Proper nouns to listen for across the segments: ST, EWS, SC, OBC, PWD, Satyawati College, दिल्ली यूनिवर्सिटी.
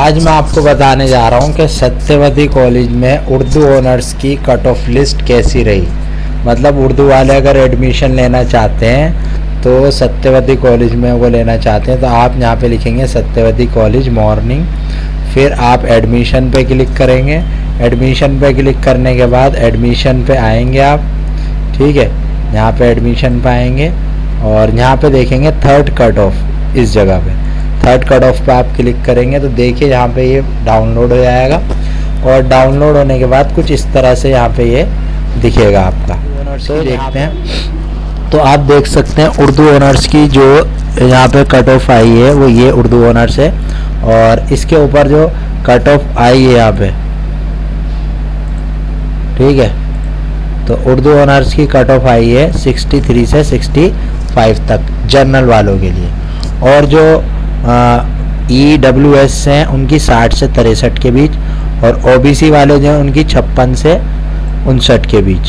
आज मैं आपको बताने जा रहा हूँ कि सत्यवती कॉलेज में उर्दू ऑनर्स की कट ऑफ लिस्ट कैसी रही। मतलब उर्दू वाले अगर एडमिशन लेना चाहते हैं तो सत्यवती कॉलेज में वो लेना चाहते हैं तो आप यहाँ पे लिखेंगे सत्यवती कॉलेज मॉर्निंग, फिर आप एडमिशन पे क्लिक करेंगे। एडमिशन पे क्लिक करने के बाद एडमिशन पे आएंगे आप, ठीक है, यहाँ पे एडमिशन पे आएंगे और यहाँ पे देखेंगे थर्ड कट ऑफ। इस जगह पे थर्ड कट ऑफ पे आप क्लिक करेंगे तो देखिए यहाँ पे ये डाउनलोड हो जाएगा और डाउनलोड होने के बाद कुछ इस तरह से यहाँ पे ये दिखेगा आपका। तो देखते हैं, तो आप देख सकते हैं उर्दू ऑनर्स की जो यहाँ पे कट ऑफ आई है वो ये उर्दू ऑनर्स है और इसके ऊपर जो कट ऑफ आई है यहाँ पे, ठीक है, तो उर्दू ऑनर्स की कट ऑफ आई है 63 से 65 तक जनरल वालों के लिए, और जो EWS हैं उनकी 60 से 63 के बीच, और OBC वाले जो हैं उनकी 56 से 59 के बीच,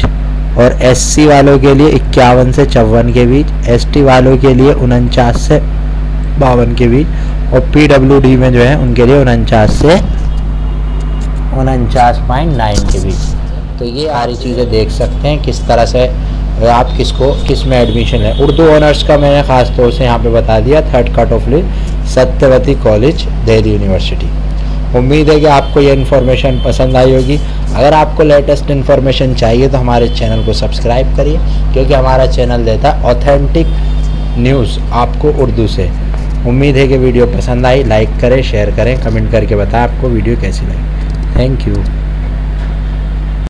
और SC वालों के लिए 51 से 54 के बीच, ST वालों के लिए 49 से 52 के बीच, और PWD में जो है उनके लिए 49.9 के बीच। तो ये सारी चीज़ें देख सकते हैं किस तरह से आप किसको किस में एडमिशन है। उर्दू ऑनर्स का मैंने ख़ास तौर से यहाँ पे बता दिया, third cut off list Satyawati college दिल्ली यूनिवर्सिटी। उम्मीद है कि आपको ये इन्फॉर्मेशन पसंद आई होगी। अगर आपको लेटेस्ट इन्फॉर्मेशन चाहिए तो हमारे चैनल को सब्सक्राइब करिए, क्योंकि हमारा चैनल देता है ऑथेंटिक न्यूज़ आपको उर्दू से। उम्मीद है कि वीडियो पसंद आई। लाइक करें, शेयर करें, कमेंट करके बताएं आपको वीडियो कैसी लगी। Thank you.